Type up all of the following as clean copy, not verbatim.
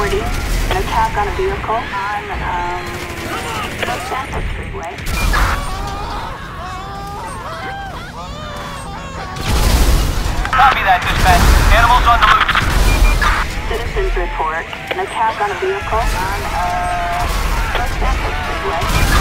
40, an attack on a vehicle on North Tampa Freeway. Copy that, dispatch. Animals on the loose. Citizens report an attack on a vehicle on North Tampa Freeway.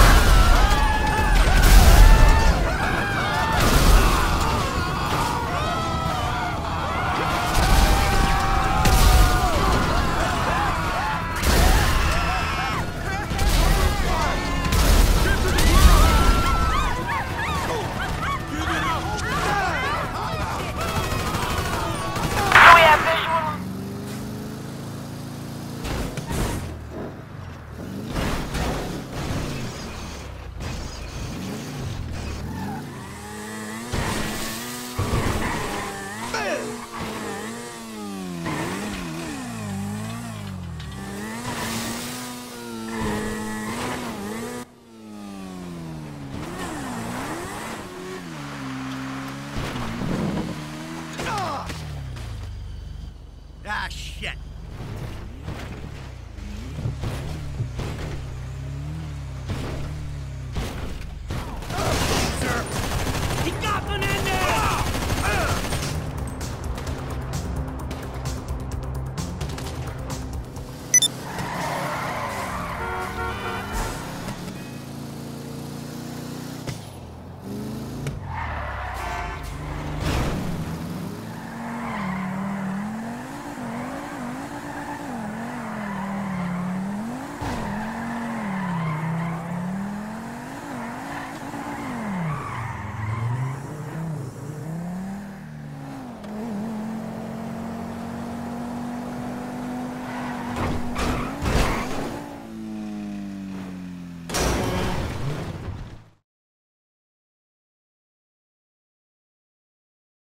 Ah, shit.